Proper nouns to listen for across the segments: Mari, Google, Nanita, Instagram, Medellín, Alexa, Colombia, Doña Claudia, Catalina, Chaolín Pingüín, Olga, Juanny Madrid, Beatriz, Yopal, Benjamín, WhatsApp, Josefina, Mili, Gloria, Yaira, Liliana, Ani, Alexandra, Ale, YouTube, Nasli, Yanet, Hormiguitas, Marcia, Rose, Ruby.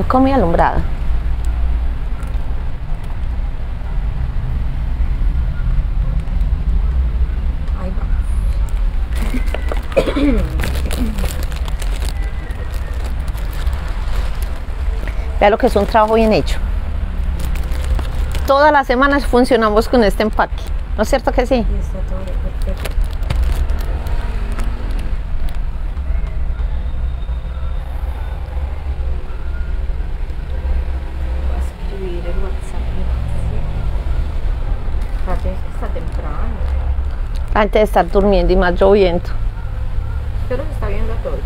No comí alumbrada. Vea lo que es un trabajo bien hecho. Todas las semanas funcionamos con este empaque, ¿no es cierto que sí? Está todo perfecto. Voy a escribir el WhatsApp. La gente está temprano. Antes de estar durmiendo y más lloviendo. Pero se está viendo todo.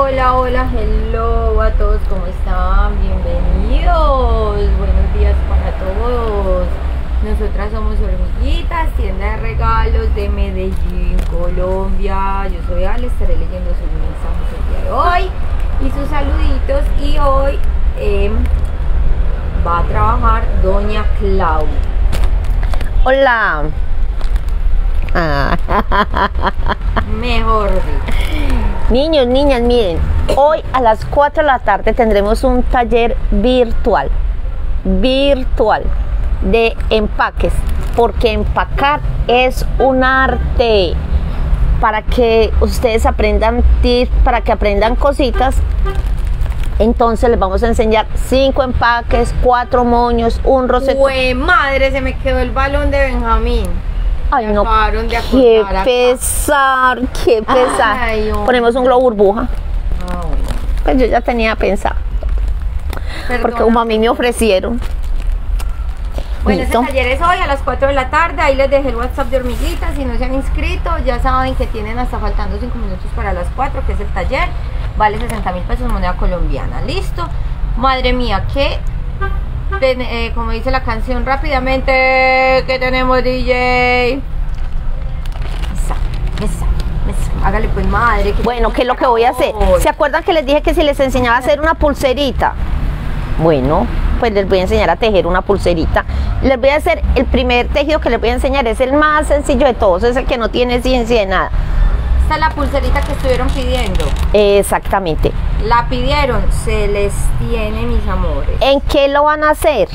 Hola, hola, hello a todos, ¿cómo están? Bienvenidos, buenos días para todos. Nosotras somos Hormiguitas, tienda de regalos de Medellín, Colombia. Yo soy Ale, estaré leyendo sus mensajes el día de hoy y sus saluditos. Y hoy va a trabajar Doña Claudia. Hola. Mejor dicho. Niños, niñas, miren, hoy a las 4 de la tarde tendremos un taller virtual de empaques, porque empacar es un arte, para que ustedes aprendan tips, para que aprendan cositas. Entonces les vamos a enseñar 5 empaques, 4 moños, un rosetón. ¡Güey, madre! Se me quedó el balón de Benjamín. Ay, no, qué pesar, qué pesar. Ay, ponemos un globo burbuja. Oh. Pues yo ya tenía pensado. Perdona. Porque como a mí me ofrecieron. Bueno, ese taller es hoy a las 4 de la tarde. Ahí les dejé el WhatsApp de Hormiguitas. Si no se han inscrito, ya saben que tienen hasta faltando 5 minutos para las 4, que es el taller. Vale 60.000 pesos moneda colombiana. Listo. Madre mía, qué... como dice la canción, rápidamente, que tenemos DJ. Hágale pues, madre. Bueno, ¿qué es lo que voy a hacer? ¿Se acuerdan que les dije que si les enseñaba a hacer una pulserita? Bueno, pues les voy a enseñar a tejer una pulserita. Les voy a hacer el primer tejido que les voy a enseñar, es el más sencillo de todos, es el que no tiene ciencia de nada. Esta es la pulserita que estuvieron pidiendo. Exactamente. La pidieron, se les tiene, mis amores. ¿En qué lo van a hacer?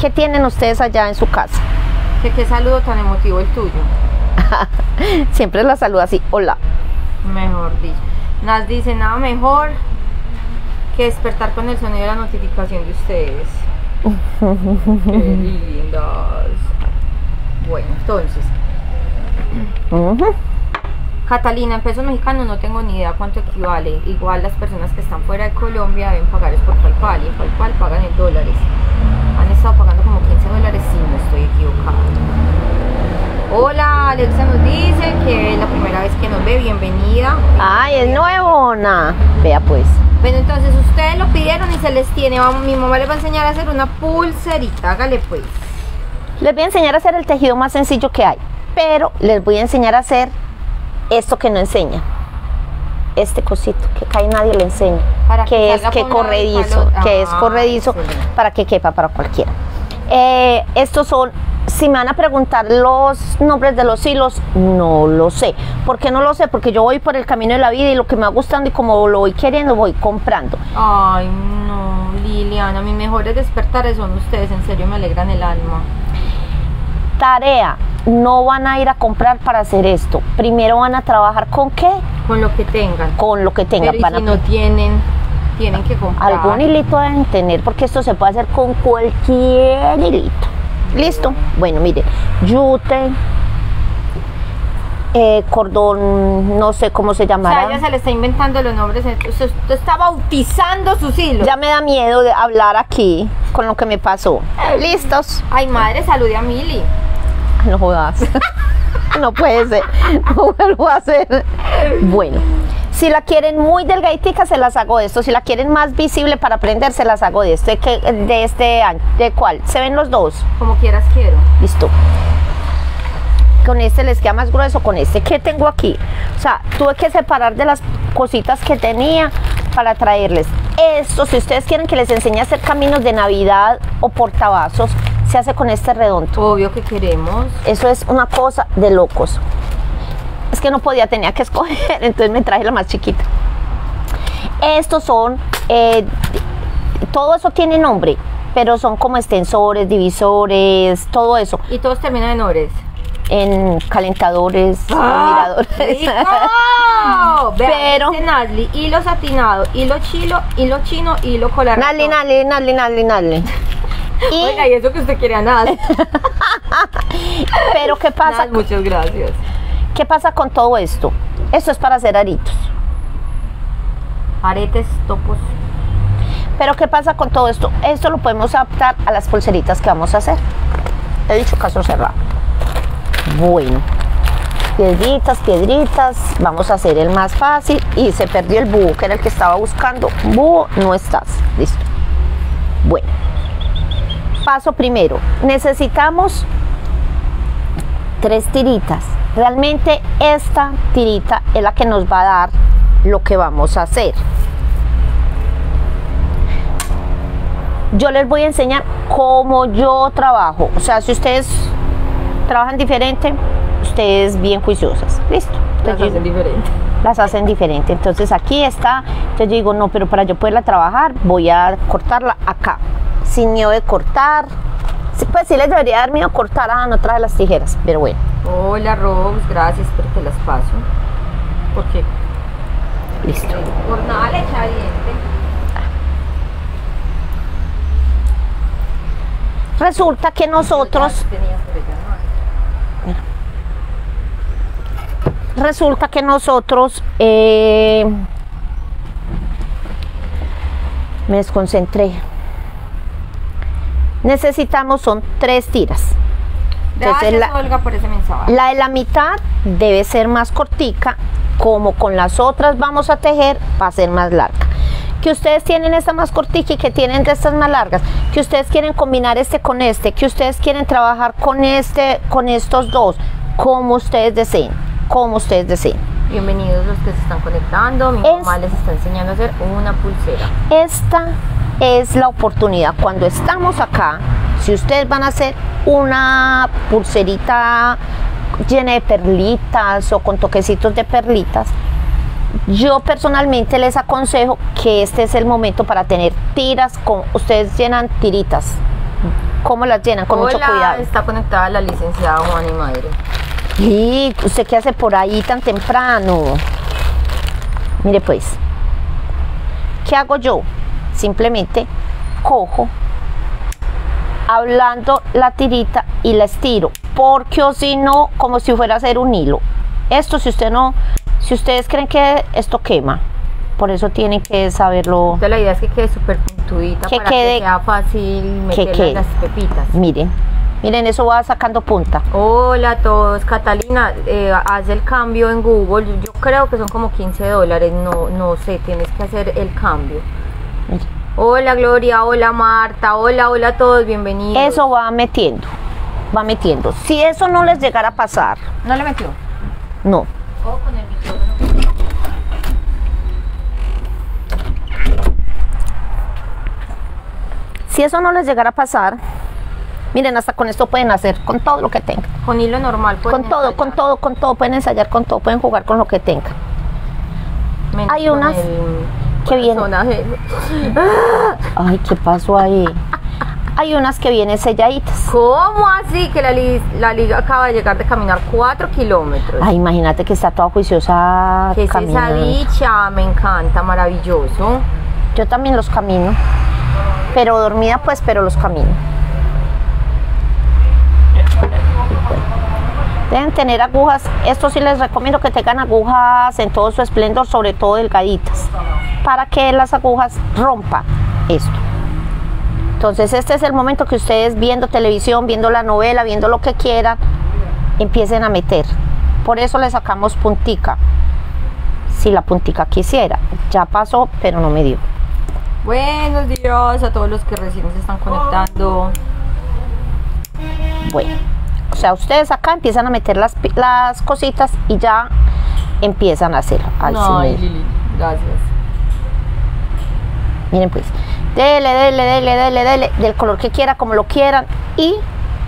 ¿Qué tienen ustedes allá en su casa? ¿Qué saludo tan emotivo el tuyo? Siempre la saludo así, hola. Mejor dicho. Nas dice, nada mejor que despertar con el sonido de la notificación de ustedes. Qué lindas. Bueno, entonces. Catalina, en pesos mexicanos no tengo ni idea cuánto equivale. Igual las personas que están fuera de Colombia deben pagar por PayPal, y en PayPal pagan en dólares. Han estado pagando como 15 dólares, si no estoy equivocada. Hola, Alexa nos dice que es la primera vez que nos ve, bienvenida. Ay, es nuevo, Ana. Vea pues. Bueno, entonces ustedes lo pidieron y se les tiene. Vamos, mi mamá les va a enseñar a hacer una pulserita, hágale pues. Les voy a enseñar a hacer el tejido más sencillo que hay, pero les voy a enseñar a hacer esto que no enseña, este cosito que cae, nadie lo enseña, que es corredizo, para que quepa para cualquiera. Estos son, si me van a preguntar los nombres de los hilos, no lo sé. ¿Por qué no lo sé? Porque yo voy por el camino de la vida y lo que me va gustando y como lo voy queriendo, voy comprando. Ay, no, Liliana, mis mejores despertares son ustedes, en serio me alegran el alma. Tarea, no van a ir a comprar para hacer esto. Primero van a trabajar con qué? Con lo que tengan. Con lo que tengan. Pero si no tienen, tienen que comprar. Algún hilito deben tener, porque esto se puede hacer con cualquier hilito. ¿Listo? Bueno, miren, yute, cordón, no sé cómo se llamará. O sea, ella se le está inventando los nombres, usted está bautizando sus hilos. Ya me da miedo de hablar aquí con lo que me pasó. ¿Listos? Ay, madre, salude a Mili. No jodas. No puede ser. No vuelvo a hacer. Bueno, Si la quieren muy delgadita, se las hago de esto. Si la quieren más visible para prender, se las hago de este, de este año. ¿De cuál? ¿Se ven los dos? Como quieras quiero. Listo. Con este les queda más grueso, con este que tengo aquí. O sea, tuve que separar de las cositas que tenía para traerles. Esto, si ustedes quieren que les enseñe a hacer caminos de Navidad o portavasos, se hace con este redondo. Obvio que queremos. Eso es una cosa de locos. Es que no podía, tenía que escoger, entonces me traje la más chiquita. Estos son, todo eso tiene nombre, pero son como extensores, divisores, todo eso. Y todos terminan en ores. En calentadores, ¡ah! Miradores. ¡Oh! Pero este Nasli, hilo satinado, hilo chilo, hilo chino, hilo colar. Nasli, Nasli, Nasli, Nasli, Nasli. Y, oiga, y eso que usted quiere a Nasli. Pero ¿qué pasa? Nasli, muchas gracias. ¿Qué pasa con todo esto? Esto es para hacer aritos. Aretes, topos. Pero ¿qué pasa con todo esto? Esto lo podemos adaptar a las pulseritas que vamos a hacer. He dicho caso cerrado. Bueno, piedritas, piedritas. Vamos a hacer el más fácil. Y se perdió el búho, que era el que estaba buscando. Búho, no estás. Listo. Bueno. Paso primero. Necesitamos 3 tiritas. Realmente esta tirita es la que nos va a dar lo que vamos a hacer. Yo les voy a enseñar cómo yo trabajo. O sea, si ustedes trabajan diferente, ustedes bien juiciosas. Listo. Entonces, las hacen diferente. Las hacen diferente. Entonces aquí está. Entonces yo digo, no, pero para yo poderla trabajar, voy a cortarla acá. Sin miedo de cortar. Pues sí les debería dar miedo cortar, ah, no traje las tijeras, pero bueno. Hola Rose, gracias, pero te las paso. ¿Por qué? Listo. Por nada le echa diente. Resulta que nosotros... Resulta que nosotros... me desconcentré. Necesitamos son 3 tiras. Entonces, gracias, Olga, por ese mensaje. La de la mitad debe ser más cortica, como con las otras vamos a tejer, va a ser más larga. Que ustedes tienen esta más cortica y que tienen de estas más largas, que ustedes quieren combinar este con este, que ustedes quieren trabajar con este, con estos dos, como ustedes deseen, como ustedes deseen. Bienvenidos los que se están conectando. Mi mamá les está enseñando a hacer una pulsera. Esta es la oportunidad cuando estamos acá. Si ustedes van a hacer una pulserita llena de perlitas o con toquecitos de perlitas, yo personalmente les aconsejo que este es el momento para tener tiras. Con ustedes llenan tiritas. ¿Cómo las llenan? Con mucho cuidado. Está conectada la licenciada Juanny Madrid. Y usted qué hace por ahí tan temprano. Mire pues, ¿qué hago yo? Simplemente cojo, hablando la tirita y la estiro, porque o si no, como si fuera a hacer un hilo. Esto si usted no, si ustedes creen que esto quema, por eso tienen que saberlo. Entonces, la idea es que quede súper puntudita, que para quede, que sea fácil meter las pepitas. Miren, miren, eso va sacando punta. Hola a todos. Catalina, hace el cambio en Google, yo creo que son como $15, no sé, tienes que hacer el cambio. Hola Gloria, hola Marta, hola, hola a todos, bienvenidos. Eso va metiendo, va metiendo. Si eso no les llegara a pasar. ¿No le metió? No. O con el micrófono. Si eso no les llegara a pasar, miren, hasta con esto pueden hacer, con todo lo que tengan. Con hilo normal pueden ensayar. Con todo, pueden ensayar con todo, pueden jugar con lo que tengan. Hay unas... que vienen. Ay, ¿qué pasó ahí? Hay unas que vienen selladitas. ¿Cómo así? Que la liga acaba de llegar de caminar 4 kilómetros. Ay, imagínate que está toda juiciosa. ¿Qué es esa dicha? Me encanta, maravilloso. Yo también los camino. Pero dormida pues, pero los camino. Deben tener agujas, esto sí les recomiendo que tengan agujas en todo su esplendor, sobre todo delgaditas, para que las agujas rompan esto. Entonces este es el momento que ustedes, viendo televisión, viendo la novela, viendo lo que quieran, empiecen a meter. Por eso le sacamos puntica. si la puntica quisiera. Ya pasó, pero no me dio. Buenos días a todos los que recién se están conectando. Bueno, o sea, ustedes acá empiezan a meter las cositas y ya empiezan a hacerlo. Ay, no, sí, Lili, gracias. Miren pues, dele, del color que quiera, como lo quieran, y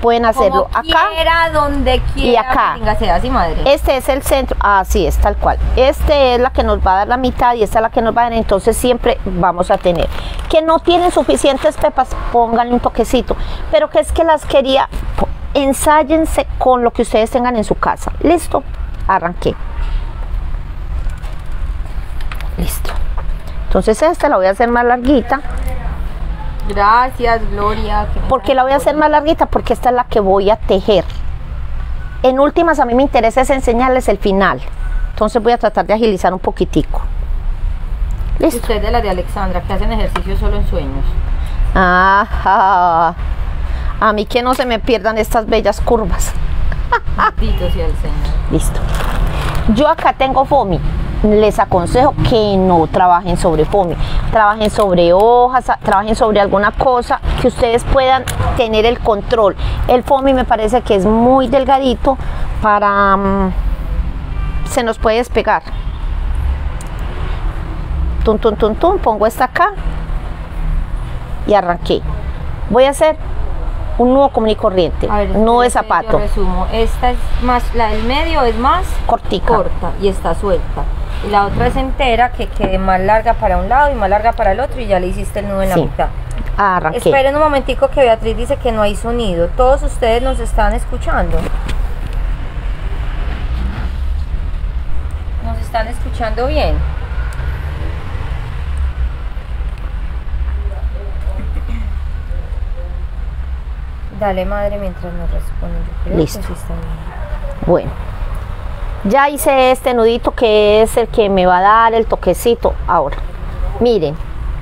pueden hacerlo como acá, quiera, donde quiera, y acá. Venga, sea así, madre. Este es el centro, así es, tal cual. Este es la que nos va a dar la mitad y esta es la que nos va a dar, entonces siempre vamos a tener. Que no tienen suficientes pepas, pónganle un toquecito, pero que es que las quería, ensáyense con lo que ustedes tengan en su casa. Listo, arranqué. Listo. Entonces esta la voy a hacer más larguita. Gracias, Gloria. Porque la voy a hacer más larguita, porque esta es la que voy a tejer. En últimas, a mí me interesa es enseñarles el final. Entonces voy a tratar de agilizar un poquitico. ¿Listo? Usted de la de Alexandra, que hacen ejercicio solo en sueños. Ajá. A mí que no se me pierdan estas bellas curvas. Bendito sea el Señor. Listo. Yo acá tengo foamy. Les aconsejo que no trabajen sobre foamy, trabajen sobre hojas, trabajen sobre alguna cosa que ustedes puedan tener el control. El foamy me parece que es muy delgadito para... se nos puede despegar. Tum, tum, tum, tum, pongo esta acá y arranqué. Voy a hacer un nudo común y corriente, nudo de zapato. Yo resumo, esta es más, la del medio es más corta y está suelta. Y la otra es entera, que quede más larga para un lado y más larga para el otro, y ya le hiciste el nudo en la mitad. Arranqué. Esperen un momentico, que Beatriz dice que no hay sonido. Todos ustedes nos están escuchando. Nos están escuchando bien. Dale, madre, mientras nos responden. Listo. Que sí está bien. Bueno. Ya hice este nudito, que es el que me va a dar el toquecito. Ahora, miren,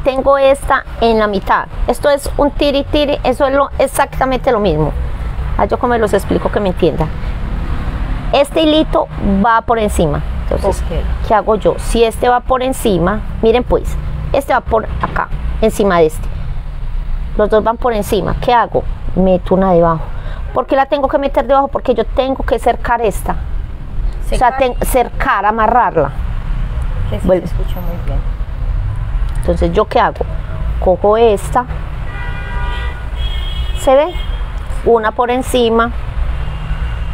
tengo esta en la mitad. Esto es un tiri-tiri, eso es exactamente lo mismo. Yo como los explico que me entiendan. Este hilito va por encima. Entonces, ¿qué hago yo? Si este va por encima, miren pues, este va por acá, encima de este. Los dos van por encima. ¿Qué hago? Meto una debajo. ¿Por qué la tengo que meter debajo? Porque yo tengo que cercar esta. O sea, cercar, amarrarla. Que sí, bueno, se escucha muy bien. Entonces, ¿yo qué hago? Cojo esta. ¿Se ve? Una por encima.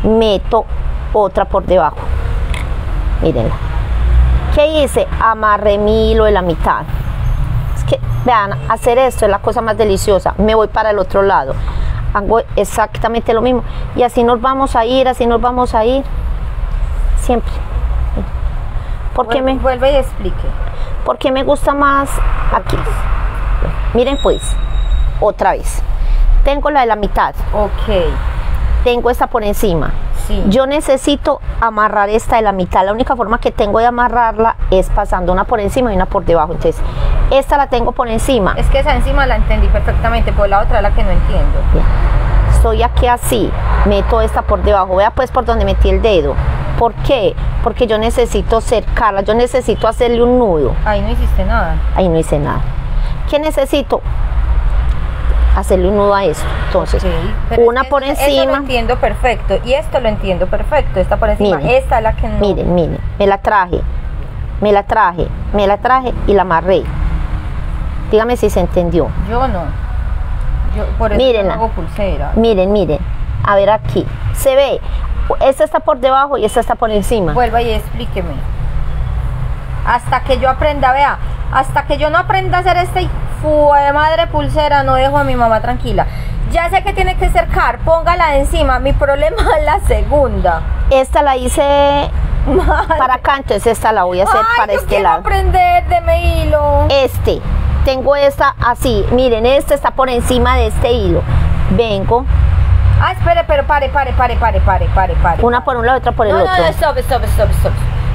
Meto otra por debajo. Mírenla. ¿Qué hice? Amarré mi hilo de la mitad. Es que, vean, hacer esto es la cosa más deliciosa. Me voy para el otro lado. Hago exactamente lo mismo. Y así nos vamos a ir, así nos vamos a ir. Siempre. Porque me vuelve y explique. Porque me gusta más aquí. Miren pues, otra vez. Tengo la de la mitad. Ok. Tengo esta por encima. Sí. Yo necesito amarrar esta de la mitad. La única forma que tengo de amarrarla es pasando una por encima y una por debajo. Entonces, esta la tengo por encima. Es que esa encima la entendí perfectamente, pero la otra es la que no entiendo. Bien. Estoy aquí así. Meto esta por debajo. Vea pues por donde metí el dedo. ¿Por qué? Porque yo necesito cercarla, yo necesito hacerle un nudo. Ahí no hiciste nada. Ahí no hice nada. ¿Qué necesito? Hacerle un nudo a esto. Entonces, okay, una por encima. Esto lo entiendo perfecto, y esto lo entiendo perfecto. Esta por encima, miren, esta es la que no. Miren, miren, me la traje y la amarré. Dígame si se entendió. Yo no. Yo por eso mírenla, hago pulsera. Miren, miren. A ver aquí. Se ve. Esta está por debajo y esta está por encima. Vuelva y explíqueme. Hasta que yo aprenda, vea, hasta que yo no aprenda a hacer este madre pulsera, no dejo a mi mamá tranquila. Ya sé que tiene que cercar, póngala de encima. Mi problema es la segunda. Esta la hice madre para acá, entonces esta la voy a hacer para este lado. Ay, yo quiero aprender, deme hilo. Este, tengo esta así, miren, este está por encima de este hilo. Vengo. Ah, espere, pero pare. Una por un lado, otra por el otro. No, stop.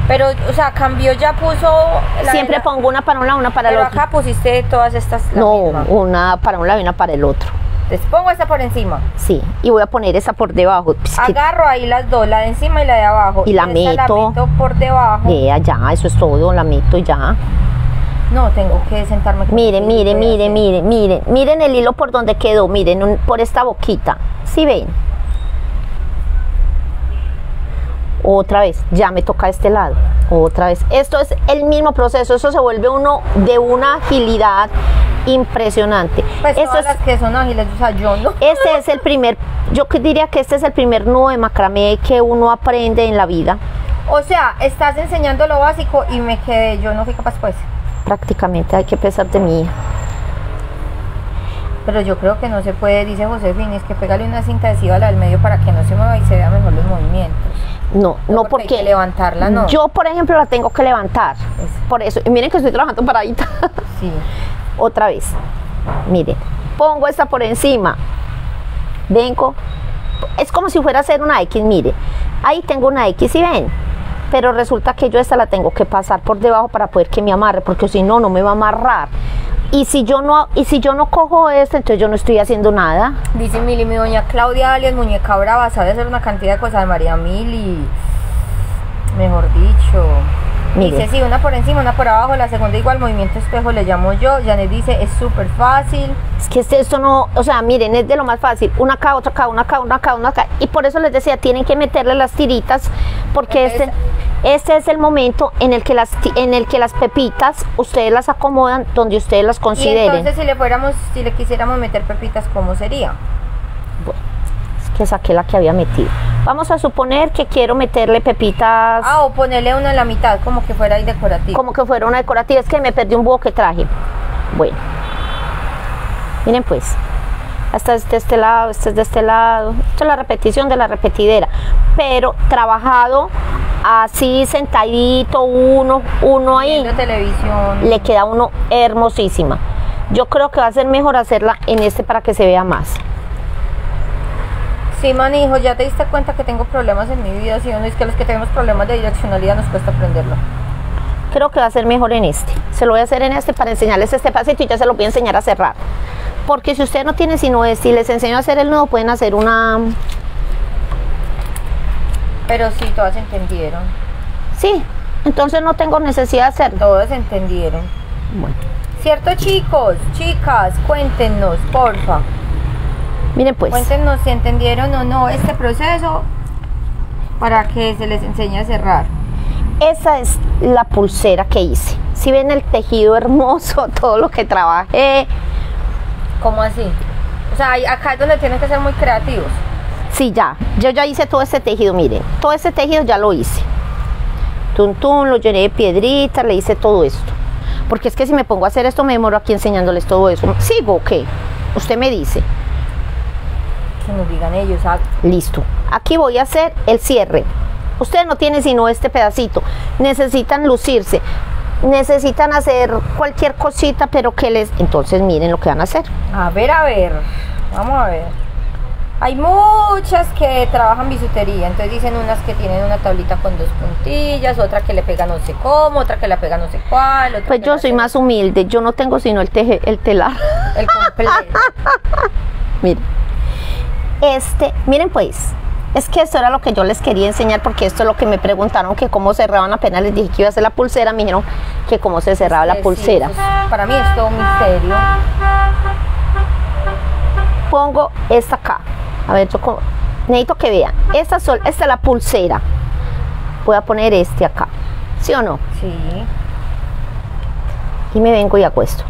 Pero, o sea, cambió, ya puso... Siempre pongo una para un lado, una para el otro. Pero acá pusiste todas estas... No, una para un lado y una para el otro. Les pongo esta por encima. Sí, y voy a poner esa por debajo. Agarro ahí las dos, la de encima y la de abajo. Y la meto. La meto por debajo. Ya, eso es todo, la meto ya. No, tengo que sentarme. Miren, miren, miren, miren, miren. Miren el hilo por donde quedó, miren, por esta boquita. ¿Sí ven? Otra vez, ya me toca este lado. Otra vez. Esto es el mismo proceso, eso se vuelve uno de una agilidad impresionante. Pues esto todas es, las que son ágiles, o sea, yo no. Este es el primer, yo diría que este es el primer nudo de macramé que uno aprende en la vida. O sea, estás enseñando lo básico y me quedé, yo no fui capaz pues. Prácticamente, hay que pesar de mí. Pero yo creo que no se puede, dice Josefina, es que pégale una cinta adhesiva a la del medio para que no se mueva y se vean mejor los movimientos. No, no porque hay que levantarla, no. Yo, por ejemplo, la tengo que levantar. Es. Por eso, y miren que estoy trabajando paradita. Sí. Otra vez. Miren, pongo esta por encima. Vengo. Es como si fuera a hacer una X, miren. Ahí tengo una X, ¿sí ven? Pero resulta que yo esta la tengo que pasar por debajo para poder que me amarre, porque si no, no me va a amarrar. Y si yo no cojo esto, entonces yo no estoy haciendo nada. Dice Mili, mi doña Claudia alias muñeca brava, sabe hacer una cantidad de cosas de María Mili. Mejor dicho. Mire. Dice, sí, una por encima, una por abajo, la segunda igual, movimiento espejo le llamo yo. Yanet dice, es súper fácil. Es que esto no, o sea, miren, es de lo más fácil. Una acá, otra acá, una acá, una acá, una acá. Y por eso les decía, tienen que meterle las tiritas, porque este es el momento en el que las pepitas ustedes las acomodan donde ustedes las consideren. Y entonces si le quisiéramos meter pepitas, ¿cómo sería? Bueno, es que saqué la que había metido. Vamos a suponer que quiero meterle pepitas. Ah, o ponerle una en la mitad, como que fuera el decorativo. Como que fuera una decorativa, es que me perdí un búho que traje. Bueno. Miren pues. Esta es de este lado, esta es de este lado. Esto es la repetición de la repetidera. Pero trabajado así sentadito, uno ahí. Televisión. Le queda uno hermosísima. Yo creo que va a ser mejor hacerla en este para que se vea más. Sí, manijo, ya te diste cuenta que tengo problemas en mi vida, ¿sí? Es que los que tenemos problemas de direccionalidad nos cuesta aprenderlo. Creo que va a ser mejor en este. Se lo voy a hacer en este para enseñarles este pasito y ya se lo voy a enseñar a cerrar. Porque si ustedes no tienen sino este y les enseño a hacer el nudo, pueden hacer una... Pero sí, todas entendieron. Sí, entonces no tengo necesidad de hacerlo. Todas entendieron. Bueno. ¿Cierto, chicos? Chicas, cuéntenos, porfa. Miren pues. Cuéntenos si entendieron o no este proceso para que se les enseñe a cerrar. Esa es la pulsera que hice. ¿Sí ven el tejido hermoso, todo lo que trabajé? ¿Cómo así? O sea, acá es donde tienen que ser muy creativos. Sí, ya. Yo ya hice todo este tejido, miren. Todo este tejido ya lo hice. Tuntún, lo llené de piedritas, le hice todo esto. Porque es que si me pongo a hacer esto, me demoro aquí enseñándoles todo eso. ¿Sigo o qué? Usted me dice. Que nos digan ellos. Ah. Listo. Aquí voy a hacer el cierre. Ustedes no tienen sino este pedacito. Necesitan lucirse. Necesitan hacer cualquier cosita, pero que les... Entonces miren lo que van a hacer. A ver, a ver. Vamos a ver. Hay muchas que trabajan bisutería, entonces dicen unas que tienen una tablita con dos puntillas, otra que le pega no sé cómo, otra que la pega no sé cuál. Otra pues yo soy más humilde, yo no tengo sino el telar. El completo. Miren. Miren pues, es que esto era lo que yo les quería enseñar porque esto es lo que me preguntaron que cómo cerraban, apenas les dije que iba a hacer la pulsera, me dijeron que cómo se cerraba la pulsera. Sí, pues, para mí es todo un misterio. Pongo esta acá. A ver, yo necesito que vean. Esta es la pulsera. Voy a poner este acá. ¿Sí o no? Sí. Y me vengo y acuesto.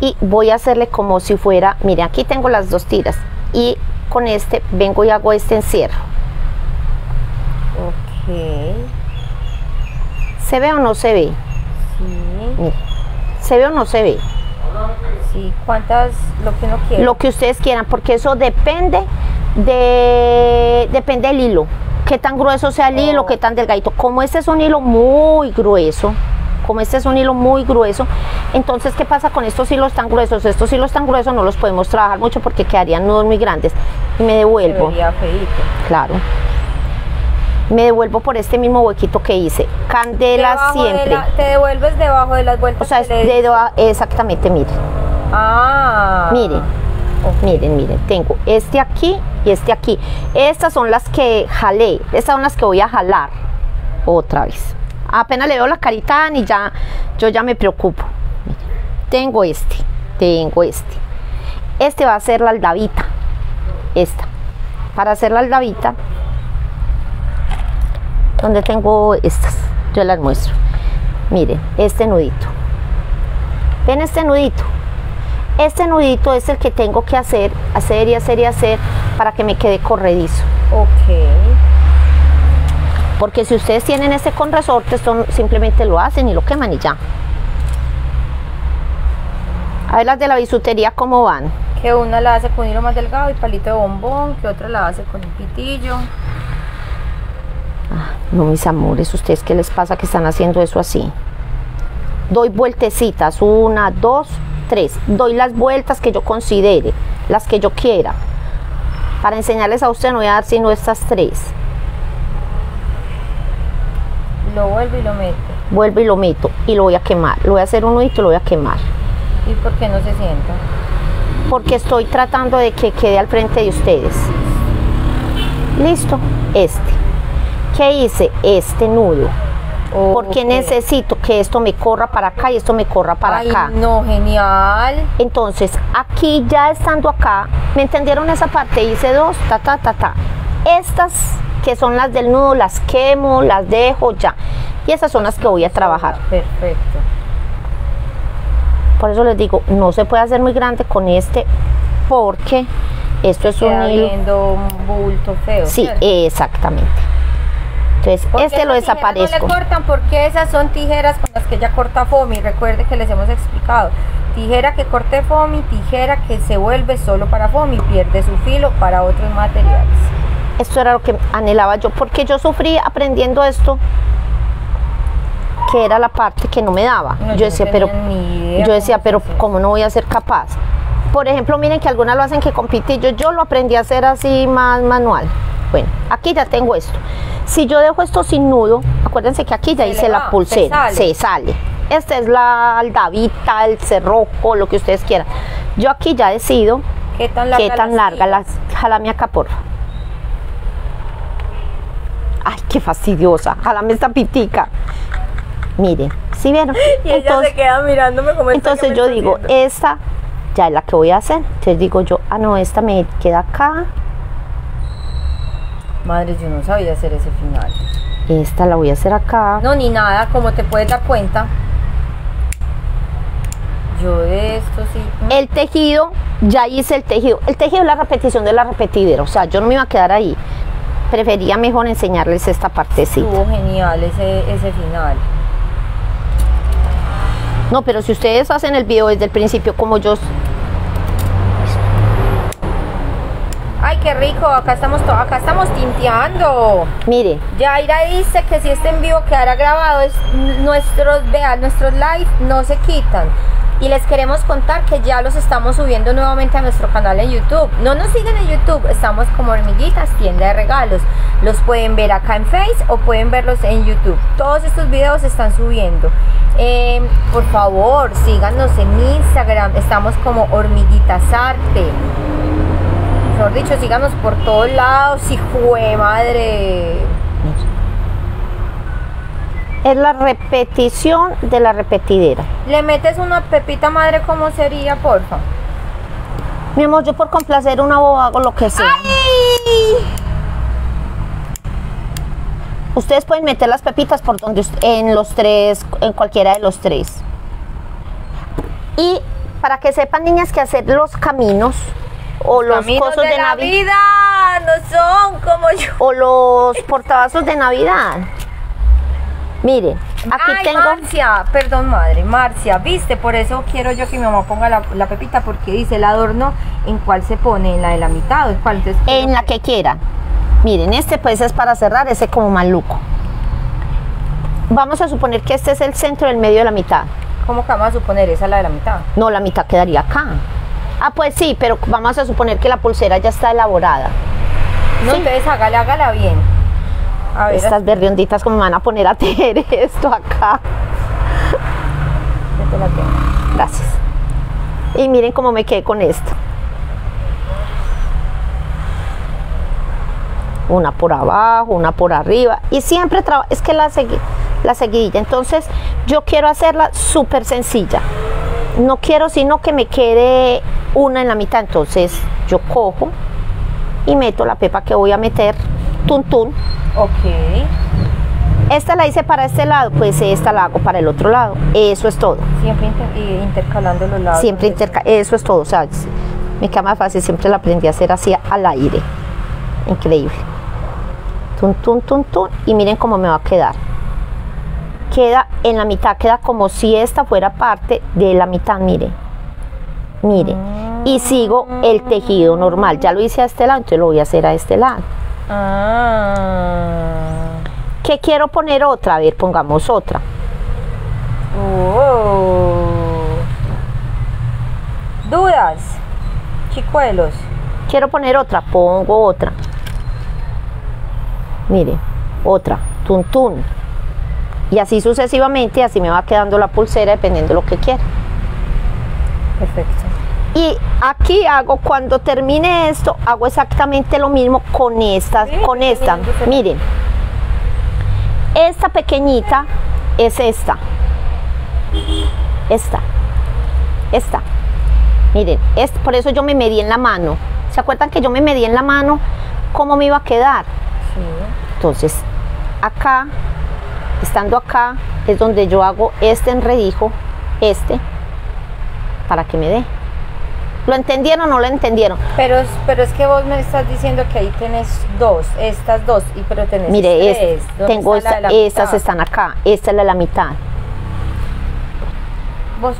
Y voy a hacerle como si fuera... Miren, aquí tengo las dos tiras. Y con este vengo y hago este encierro. Ok. ¿Se ve o no se ve? Sí. Miren. ¿Se ve o no se ve? Sí, cuántas, lo que uno quiera. Lo que ustedes quieran, porque eso depende del hilo. Qué tan grueso sea el hilo, qué tan delgadito. Como este es un hilo muy grueso, entonces ¿qué pasa con estos hilos tan gruesos? Estos hilos tan gruesos no los podemos trabajar mucho porque quedarían nudos muy grandes. Y me devuelvo. Sería feíto. Claro. Me devuelvo por este mismo huequito que hice. Candela debajo siempre. Te devuelves debajo de las vueltas. O sea, exactamente, miren. Ah. Miren, miren, miren, tengo este aquí y este aquí. Estas son las que jalé, estas son las que voy a jalar otra vez. Apenas le veo la carita a Ani, ya, yo ya me preocupo. Miren, tengo este, este va a ser la aldabita, esta. Para hacer la aldabita, donde tengo estas, yo las muestro. Miren, este nudito. ¿Ven este nudito? Este nudito es el que tengo que hacer, hacer para que me quede corredizo. Ok. Porque si ustedes tienen ese con resortes, simplemente lo hacen y lo queman y ya. A ver las de la bisutería cómo van. Que una la hace con hilo más delgado y palito de bombón, que otra la hace con un pitillo. Ah, no, mis amores, ¿ustedes qué les pasa que están haciendo eso así? Doy vueltecitas, 1, 2, 3. Doy las vueltas que yo considere, las que yo quiera. Para enseñarles a ustedes no voy a dar sino estas 3. Lo vuelvo y lo meto. Vuelvo y lo meto y lo voy a quemar. Lo voy a hacer un nudito y lo voy a quemar. ¿Y por qué no se sienta? Porque estoy tratando de que quede al frente de ustedes. Listo, este. ¿Qué hice? Este nudo. Oh, porque okay. Necesito que esto me corra para acá y esto me corra para acá. No, genial. Entonces, aquí ya estando acá, ¿me entendieron esa parte? Hice 2, ta, ta, ta, ta. Estas que son las del nudo, las quemo, las dejo ya. Y esas son las que voy a trabajar. Perfecto. Por eso les digo, no se puede hacer muy grande con este, porque esto es un hilo. Viendo un bulto feo. Sí, ¿cierto? Exactamente. Entonces, porque este lo desaparezco. No le cortan porque esas son tijeras con las que ella corta foamy. Recuerde que les hemos explicado. Tijera que corte foamy, tijera que se vuelve solo para foamy, pierde su filo para otros materiales. Esto era lo que anhelaba yo, porque yo sufrí aprendiendo esto, que era la parte que no me daba. No, yo decía, no, pero yo decía, pero ¿cómo no voy a ser capaz? Por ejemplo, miren que algunas lo hacen que con pitillo, yo lo aprendí a hacer así más manual. Bueno, aquí ya tengo esto. Si yo dejo esto sin nudo, acuérdense que aquí ya se hice la pulsera, se sale. Esta es la aldabita, el cerroco, lo que ustedes quieran. Yo aquí ya decido qué tan larga, jálame acá, porfa. Ay, qué fastidiosa, jálame esta pitica. Miren, ¿sí vieron? Y entonces, ella se queda mirándome como entonces yo digo, esta ya es la que voy a hacer. Entonces digo yo, ah no, esta me queda acá. Madre, yo no sabía hacer ese final. Esta la voy a hacer acá. No, ni nada, como te puedes dar cuenta. Yo de esto sí. El tejido, ya hice el tejido. El tejido es la repetición de la repetidera. O sea, yo no me iba a quedar ahí. Prefería mejor enseñarles esta partecita. Estuvo genial ese final. No, pero si ustedes hacen el video desde el principio como yo. Ay, qué rico, acá estamos tinteando. Mire, Yaira dice que si este en vivo quedará grabado, nuestros live no se quitan. Y les queremos contar que ya los estamos subiendo nuevamente a nuestro canal en YouTube. No nos siguen en YouTube, estamos como Hormiguitas, tienda de regalos. Los pueden ver acá en Face o pueden verlos en YouTube. Todos estos videos se están subiendo. Por favor, síganos en Instagram, estamos como Hormiguitas Arte. Mejor dicho, síganos por todos lados, hijue madre. Es la repetición de la repetidera. ¿Le metes una pepita madre como sería, porfa? Mi amor, yo por complacer una boba hago lo que sea. ¡Ay! Ustedes pueden meter las pepitas por donde en cualquiera de los 3. Y para que sepan, niñas, que hacer los caminos o los cosos de Navidad no son como yo. O los portavasos de Navidad. Miren, aquí tengo. Marcia, perdón madre, Marcia, viste, por eso quiero yo que mi mamá ponga la pepita, porque dice el adorno en cuál se pone, en la de la mitad o en cuál. En la que quiera. Miren, este pues es para cerrar, ese como maluco. Vamos a suponer que este es el centro del medio de la mitad. ¿Cómo que vamos a suponer? Esa es la de la mitad. No, la mitad quedaría acá. Ah, pues sí, pero vamos a suponer que la pulsera ya está elaborada. No, ¿sí? Entonces hágala bien. A ver, estas berrionditas como me van a poner a tejer esto acá. Gracias. Y miren cómo me quedé con esto. Una por abajo, una por arriba. Y siempre trabajo. Es que la seguidilla. Entonces yo quiero hacerla súper sencilla. No quiero sino que me quede una en la mitad. Entonces yo cojo y meto la pepa que voy a meter. Tuntún. Ok. Esta la hice para este lado, pues esta la hago para el otro lado. Eso es todo. Siempre intercalando los lados. Siempre intercalando. Eso es todo. O sea, me queda más fácil. Siempre la aprendí a hacer así al aire. Increíble. Tun, tun, tun, tun. Y miren cómo me va a quedar. Queda en la mitad, queda como si esta fuera parte de la mitad. Miren, miren. Y sigo el tejido normal. Ya lo hice a este lado, entonces lo voy a hacer a este lado. ¿Qué quiero poner otra? A ver, pongamos otra. ¿Dudas, chicuelos? Quiero poner otra, pongo otra. Miren, otra, tuntún. Y así sucesivamente, así me va quedando la pulsera dependiendo de lo que quiera. Perfecto. Y aquí hago, cuando termine esto, hago exactamente lo mismo con estas, sí, con esta. Miren, esta pequeñita es esta. Esta. Esta. Miren, por eso yo me medí en la mano. ¿Se acuerdan que yo me medí en la mano cómo me iba a quedar? Sí. Entonces, acá, estando acá, es donde yo hago este enredijo, este, para que me dé. ¿Lo entendieron o no lo entendieron? Pero es que vos me estás diciendo que ahí tenés dos, estas dos, pero tenés mire, tres. Mire, tengo esta, estas están acá, esta es la de la mitad. Vos,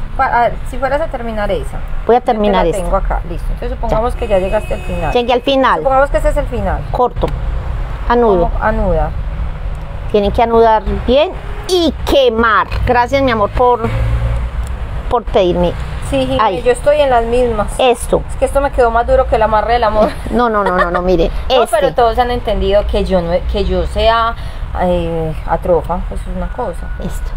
si fueras a terminar esa. Voy a terminar esta. Tengo acá, listo. Entonces supongamos que ya llegaste al final. Llegué al final. Supongamos que ese es el final. Corto. Anudo. Anuda. Tienen que anudar bien y quemar. Gracias, mi amor, por pedirme. Sí, Jimmy, ahí. Yo estoy en las mismas. Esto. Es que esto me quedó más duro que el amarre del amor. No, mire. No, pero todos han entendido que yo sea atrofa. Eso es una cosa. Esto.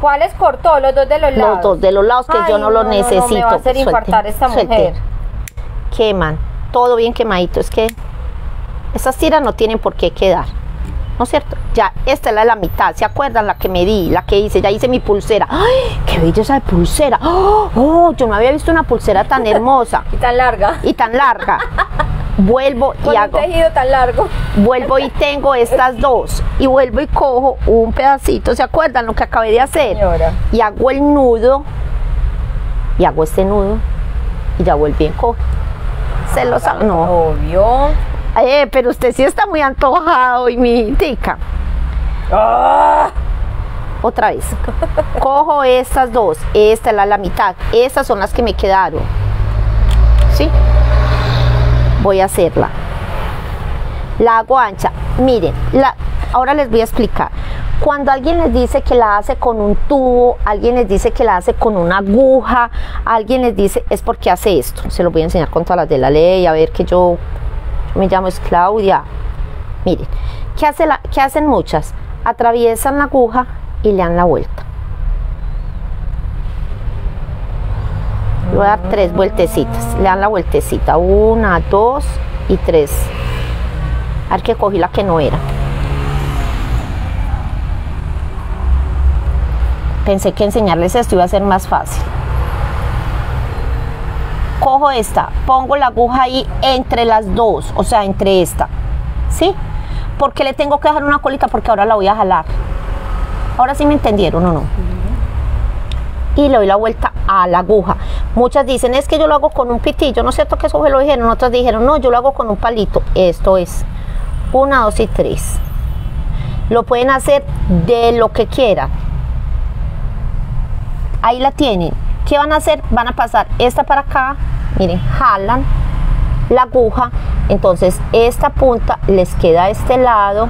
¿Cuáles cortó? Los dos de los lados. Los dos de los lados que yo no los necesito. No, me va a hacer infartar esta mujer. Queman, todo bien quemadito. Es que esas tiras no tienen por qué quedar, ¿no es cierto? Ya, esta es la de la mitad. ¿Se acuerdan la que me di, la que hice? Ya hice mi pulsera. ¡Ay, qué belleza de pulsera! ¡Oh, yo no había visto una pulsera tan hermosa! Y tan larga. Y tan larga. Vuelvo y hago. Un tejido tan largo. Vuelvo y tengo estas dos. Y vuelvo y cojo un pedacito. ¿Se acuerdan lo que acabé de hacer? Señora. Y hago el nudo. Y hago este nudo. Y ya vuelvo y cojo. Se lo saben. No. Obvio. Pero usted sí está muy antojado y mi tica. Otra vez. Cojo estas dos. Esta es la mitad. Estas son las que me quedaron. ¿Sí? Voy a hacerla, la hago ancha. Miren, ahora les voy a explicar. Cuando alguien les dice que la hace con un tubo, alguien les dice que la hace con una aguja, alguien les dice, es porque hace esto. Se lo voy a enseñar con todas las de la ley, a ver, que yo me llamo es Claudia. Miren, ¿qué hacen muchas? Atraviesan la aguja y le dan la vuelta. Voy a dar tres vueltecitas, le dan la vueltecita, 1, 2 y 3. A ver, que cogí la que no era. Pensé que enseñarles esto iba a ser más fácil. Cojo esta, pongo la aguja ahí entre las dos, o sea, entre esta, ¿sí? Porque le tengo que dejar una colita porque ahora la voy a jalar. Ahora sí me entendieron o no. Y le doy la vuelta a la aguja. Muchas dicen, es que yo lo hago con un pitillo, no es cierto que eso me lo dijeron. Otras dijeron, no, yo lo hago con un palito. Esto es 1, 2 y 3. Lo pueden hacer de lo que quieran. Ahí la tienen. ¿Qué van a hacer? Van a pasar esta para acá, miren, jalan la aguja, entonces esta punta les queda a este lado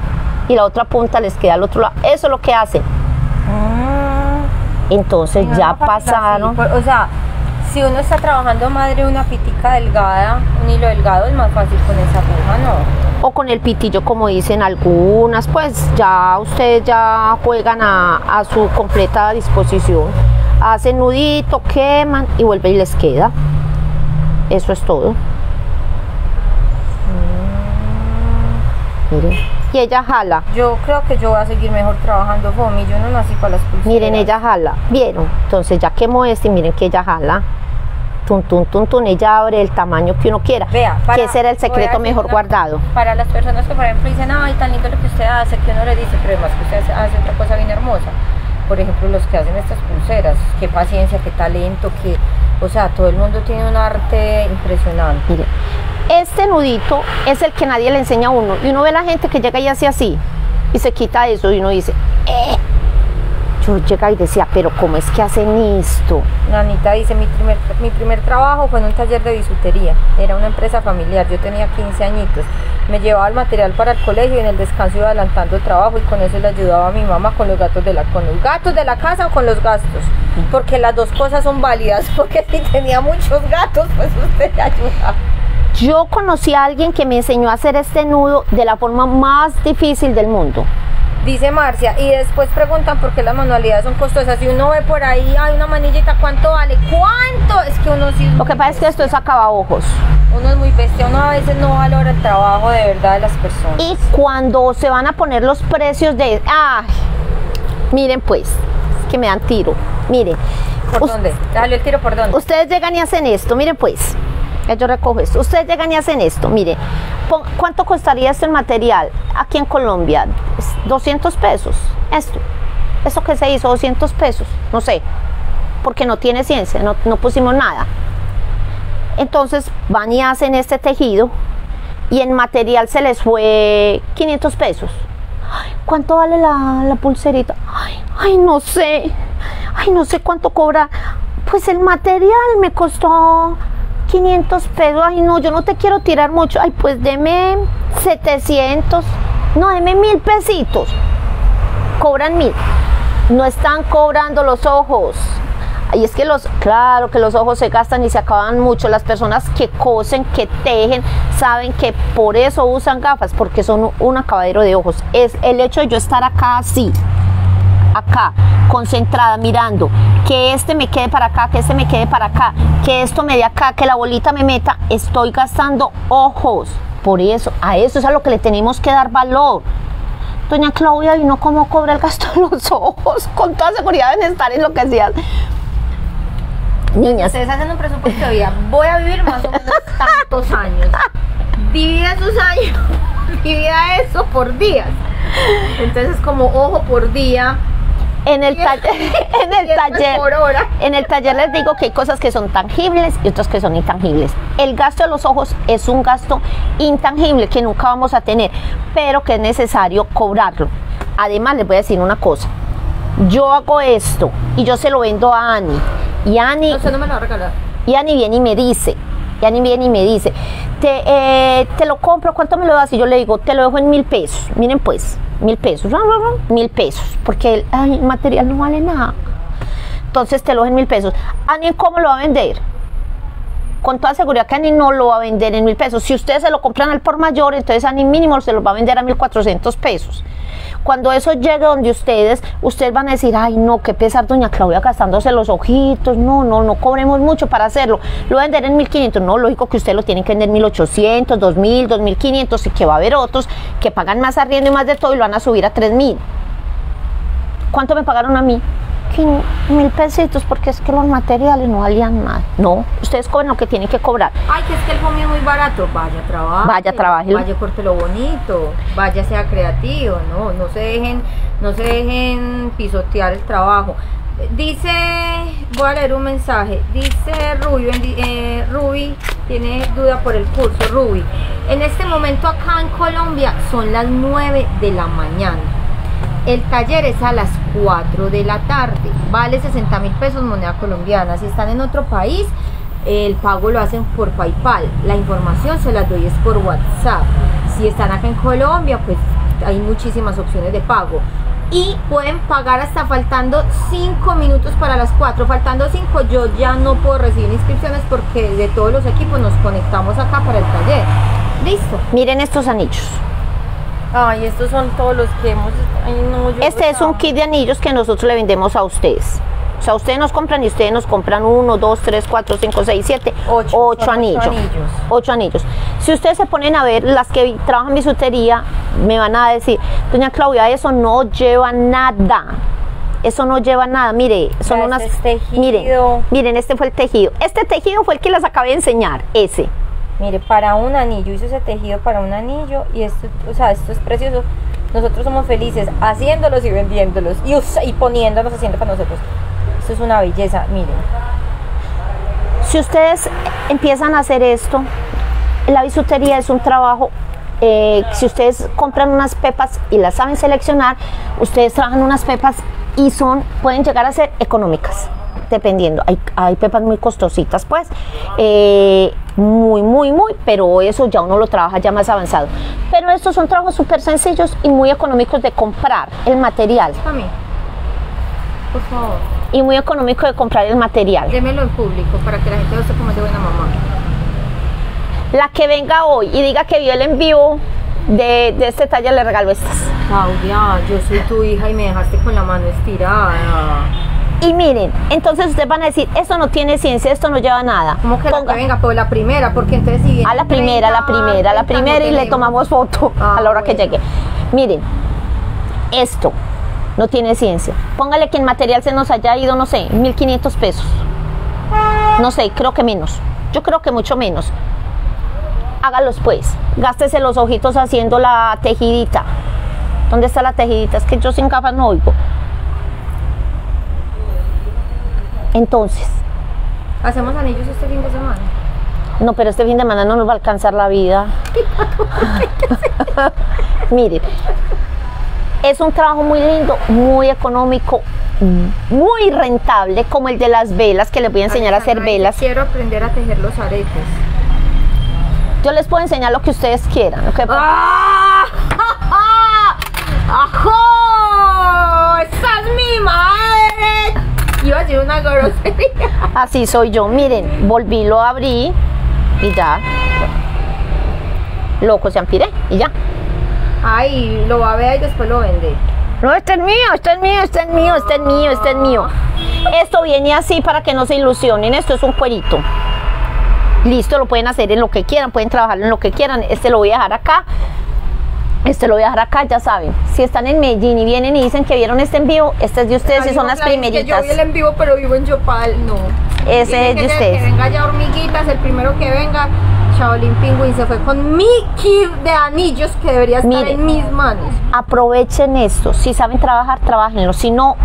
y la otra punta les queda al otro lado. Eso es lo que hacen. Entonces no, ya pasaron. Así, o sea, si uno está trabajando madre una pitica delgada, un hilo delgado, es más fácil con esa aguja, ¿no? O con el pitillo, como dicen algunas, pues ya ustedes ya juegan a su completa disposición. hacen nudito, queman y vuelve y les queda. Eso es todo. Miren. Y ella jala. Yo creo que yo voy a seguir mejor trabajando foamy. Yo no nací para las pulseras. Miren, ella jala. ¿Vieron? Entonces ya quemo este y miren que ella jala. Tum, tum, tum, tum. Ella abre el tamaño que uno quiera. Vea, que ese era el secreto mejor guardado. Para las personas que, por ejemplo, dicen, ay, tan lindo lo que usted hace, que uno le dice, pero además que usted hace otra cosa bien hermosa. Por ejemplo, los que hacen estas pulseras, qué paciencia, qué talento, qué... O sea, todo el mundo tiene un arte impresionante. Miren. Este nudito es el que nadie le enseña a uno. Y uno ve a la gente que llega y hace así y se quita eso y uno dice Yo llegaba y decía, pero ¿cómo es que hacen esto? Nanita dice, mi primer trabajo fue en un taller de bisutería. Era una empresa familiar, yo tenía 15 añitos. Me llevaba el material para el colegio y en el descanso iba adelantando trabajo y con eso le ayudaba a mi mamá con los gatos de la, casa o con los gastos. Porque las dos cosas son válidas, porque si tenía muchos gatos, pues usted le ayudaba. Yo conocí a alguien que me enseñó a hacer este nudo de la forma más difícil del mundo. Dice Marcia, y después preguntan por qué las manualidades son costosas. Si uno ve por ahí, hay una manillita, ¿cuánto vale? ¿Cuánto? Es que uno sí... Lo que pasa es que esto es acabajos. Uno es muy bestia, uno a veces no valora el trabajo de verdad de las personas. Y cuando se van a poner los precios de... ¡Ay! Miren pues, es que me dan tiro. Miren. ¿Por dónde? Dale el tiro, ¿por dónde? Ustedes llegan y hacen esto, miren pues. Yo recojo esto. Ustedes llegan y hacen esto. Mire, ¿cuánto costaría este material aquí en Colombia? 200 pesos. Esto. Eso que se hizo, 200 pesos. No sé. Porque no tiene ciencia. No pusimos nada. Entonces van y hacen este tejido y en material se les fue 500 pesos. Ay, ¿cuánto vale la pulserita? Ay, no sé. Ay, no sé cuánto cobra. Pues el material me costó 500 pesos, ay no, yo no te quiero tirar mucho, ay pues deme 700, no, deme 1000 pesitos, cobran 1000, no están cobrando los ojos, y es que claro que los ojos se gastan y se acaban mucho. Las personas que cosen, que tejen, saben que por eso usan gafas, porque son un acabadero de ojos. Es el hecho de yo estar acá así, acá, concentrada, mirando, que este me quede para acá, que este me quede para acá, que esto me dé acá, que la bolita me meta, estoy gastando ojos. Por eso, a eso es a lo que le tenemos que dar valor. Doña Claudia vino como cobra el gasto de los ojos, con toda seguridad deben estar enloquecidas. Niñas. Ustedes hacen un presupuesto de vida, voy a vivir más o menos tantos años. Divida sus años, divida eso por días. Entonces como ojo por día. En el taller les digo que hay cosas que son tangibles y otras que son intangibles. El gasto de los ojos es un gasto intangible que nunca vamos a tener, pero que es necesario cobrarlo. Además, les voy a decir una cosa. Yo hago esto y yo se lo vendo a Ani. Y Ani... No, usted no me lo va a regalar. Y Ani viene y me dice, te lo compro, ¿cuánto me lo das? Y yo le digo, te lo dejo en 1000 pesos. Miren pues, 1000 pesos, 1000 pesos, porque el material no vale nada. Entonces te lo dejo en 1000 pesos. Ani, ¿cómo lo va a vender? Con toda seguridad que Ani no lo va a vender en 1000 pesos. Si ustedes se lo compran al por mayor, entonces Ani mínimo se los va a vender a 1400 pesos. Cuando eso llegue donde ustedes van a decir, ay no, qué pesar doña Claudia gastándose los ojitos, no cobremos mucho para hacerlo, lo vender en 1500, no, lógico que usted lo tienen que vender 1800, 2000, 2500 y que va a haber otros que pagan más arriendo y más de todo y lo van a subir a 3000. ¿Cuánto me pagaron a mí? 1000 pesitos, porque es que los materiales no valían nada. No, ustedes cobran lo que tienen que cobrar. Ay, que es que el foamy es muy barato. Vaya, trabaje. Vaya, trabaje. Vaya, córtelo bonito. Vaya, sea creativo. No, no se dejen pisotear el trabajo. Dice, voy a leer un mensaje. Dice Ruby, Ruby tiene duda por el curso. Ruby, en este momento acá en Colombia son las 9 de la mañana. El taller es a las 4 de la tarde, vale 60.000 pesos moneda colombiana. Si están en otro país, el pago lo hacen por PayPal. La información se las doy es por WhatsApp. Si están acá en Colombia, pues hay muchísimas opciones de pago. Y pueden pagar hasta faltando 5 minutos para las 4. Faltando 5 yo ya no puedo recibir inscripciones porque de todos los equipos nos conectamos acá para el taller. Listo. Miren estos anillos. Ay, estos son todos los que hemos... Ay, no, este es un kit de anillos que nosotros le vendemos a ustedes. O sea, ustedes nos compran 1, 2, 3, 4, 5, 6, 7, 8 anillos. 8 anillos. Si ustedes se ponen a ver, las que trabajan bisutería me van a decir, doña Claudia, eso no lleva nada. Eso no lleva nada, mire, son unas... Miren, este fue el tejido. Este tejido fue el que les acabé de enseñar, ese. Mire, para un anillo, hizo ese tejido para un anillo y esto, o sea, esto es precioso. Nosotros somos felices haciéndolos y vendiéndolos y poniéndolos, haciendo para nosotros. Esto es una belleza, miren. Si ustedes empiezan a hacer esto, la bisutería es un trabajo... si ustedes compran unas pepas y las saben seleccionar, ustedes trabajan unas pepas y pueden llegar a ser económicas, dependiendo. Hay pepas muy costositas, pues, muy, pero eso ya uno lo trabaja ya más avanzado. Pero estos son trabajos súper sencillos y muy económicos de comprar el material. Por favor. Y muy económico de comprar el material. Démelo en público para que la gente lo sepa cómo es de buena mamá. La que venga hoy y diga que vio el en vivo de este taller, le regalo estas. Claudia, yo soy tu hija y me dejaste con la mano estirada. Y miren, entonces ustedes van a decir, esto no tiene ciencia, esto no lleva nada. ¿Cómo que la que venga? Por la primera, porque entonces si viene a la primera y le tomamos foto a la hora que llegue. Miren, esto no tiene ciencia. Póngale que el material se nos haya ido, no sé, 1.500 pesos. No sé, creo que menos. Yo creo que mucho menos. Hágalos pues, gástese los ojitos haciendo la tejidita. ¿Dónde está la tejidita? Es que yo sin gafas no oigo. Entonces, ¿hacemos anillos este fin de semana? No, pero este fin de semana no nos va a alcanzar la vida. Miren, es un trabajo muy lindo, muy económico, muy rentable, como el de las velas, que les voy a enseñar a hacer velas. Quiero aprender a tejer los aretes. Yo les puedo enseñar lo que ustedes quieran, ¿ok? ¡Ah! ¡Ajó! ¡Esa es mi madre! Iba a decir una grosería. Así soy yo, miren, volví, lo abrí y ya. Loco, se ampiré y ya. Ay, lo va a ver y después lo vende. No, este es mío, este es mío, este es mío, este es mío, este es mío. Esto viene así para que no se ilusionen, esto es un cuerito. Listo, lo pueden hacer en lo que quieran, pueden trabajarlo en lo que quieran. Este lo voy a dejar acá, este lo voy a dejar acá, ya saben. Si están en Medellín y vienen y dicen que vieron este en vivo, este es de ustedes y son las primeritas. Yo vi el en vivo, pero vivo en Yopal, no. Ese es de ustedes. Que venga ya Hormiguitas, el primero que venga, Chaolín Pingüín se fue con mi kit de anillos que debería estar en mis manos. Aprovechen esto, si saben trabajar, trabajenlo, si no...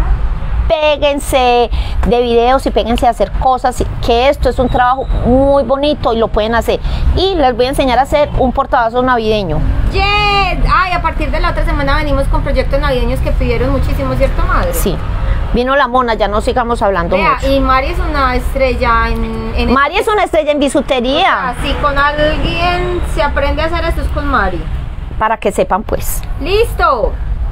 Péguense de videos y péguense a hacer cosas, que esto es un trabajo muy bonito y lo pueden hacer. Y les voy a enseñar a hacer un portavasos navideño. ¡Yes! Ay, a partir de la otra semana venimos con proyectos navideños que pidieron muchísimo, ¿cierto, madre? Sí. Vino la mona, ya no sigamos hablando mucho. Y Mari es una estrella en Mari es una estrella en bisutería. O sea, si con alguien se aprende a hacer esto es con Mari. Para que sepan, pues. ¡Listo!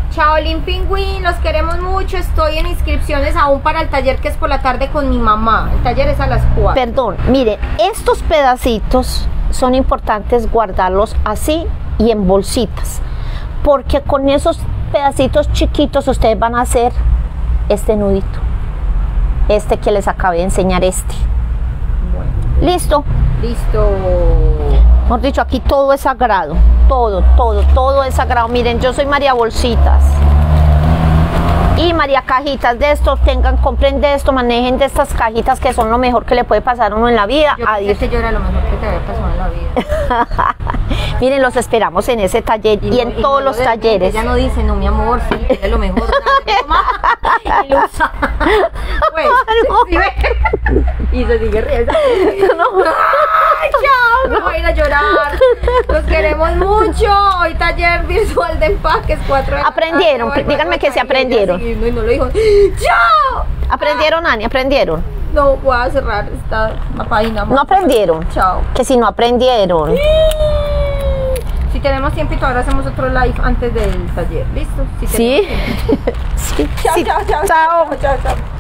Chaolín Pingüín, los queremos mucho. Estoy en inscripciones aún para el taller que es por la tarde con mi mamá. El taller es a las 4. Perdón, miren, estos pedacitos son importantes guardarlos así y en bolsitas, porque con esos pedacitos chiquitos ustedes van a hacer este nudito, este que les acabé de enseñar, este. Bueno. ¿Listo? Listo. Hemos dicho, aquí todo es sagrado, todo es sagrado. Miren, yo soy María Bolsitas y María Cajitas. De estos compren de esto, manejen de estas cajitas que son lo mejor que le puede pasar a uno en la vida. Yo pensé que yo era lo mejor que te había pasado en la vida. Miren, los esperamos en ese taller y en todos los talleres. Ella no dice, no, mi amor, sí, es lo mejor. Y se sigue riendo. ¡Ay, me voy a ir a llorar! Los queremos mucho. Hoy taller virtual de empaques, 4 de la aprendieron, tarde. Díganme que se aprendieron. Y no lo dijo. ¡Chao! ¿Aprendieron, Ani? ¿Aprendieron? No, voy a cerrar esta página. No aprendieron. Chao. Que si no aprendieron. Sí. Si tenemos tiempo y todavía hacemos otro live antes del taller. ¿Listo? Si sí. Chao, chao, chao.